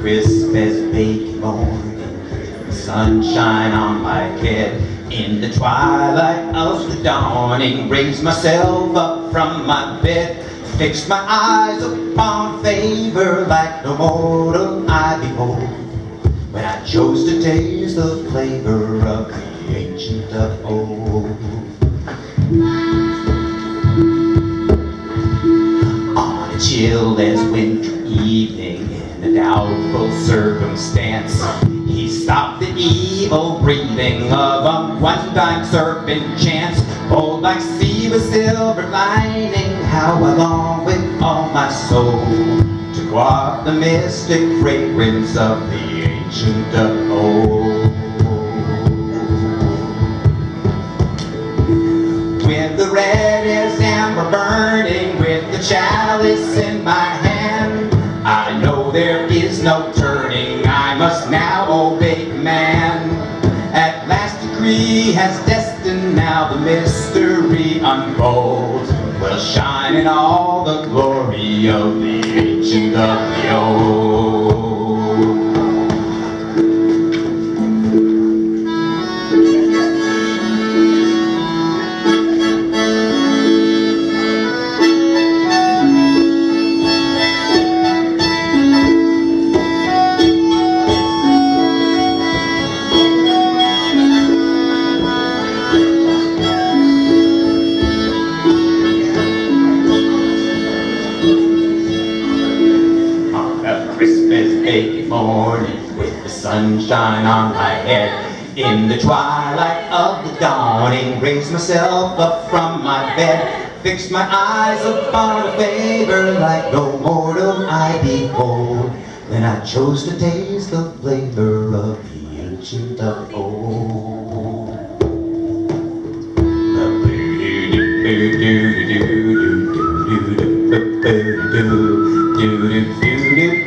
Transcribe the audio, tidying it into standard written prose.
Christmas bake morning, sunshine on my head. In the twilight of the dawning, raised myself up from my bed. Fixed my eyes upon favor like no mortal I behold, when I chose to taste the flavor of the ancient of old. On a chill as winter evening, in a doubtful circumstance, he stopped the evil breathing of a one-time serpent chance. Bold like sea with silver lining, how I long with all my soul to quaff the mystic fragrance of the ancient of old. With the reddest amber burning, with the chalice in my hand, I know there is no turning, I must now obey command. At last decree has destined, now the mystery unfolds, will shine in all the glory of the ancient of the old. Morning with the sunshine on my head, in the twilight of the dawning, raised myself up from my bed, fixed my eyes upon a favor like no mortal I behold, when I chose to taste the flavor of the ancient of old.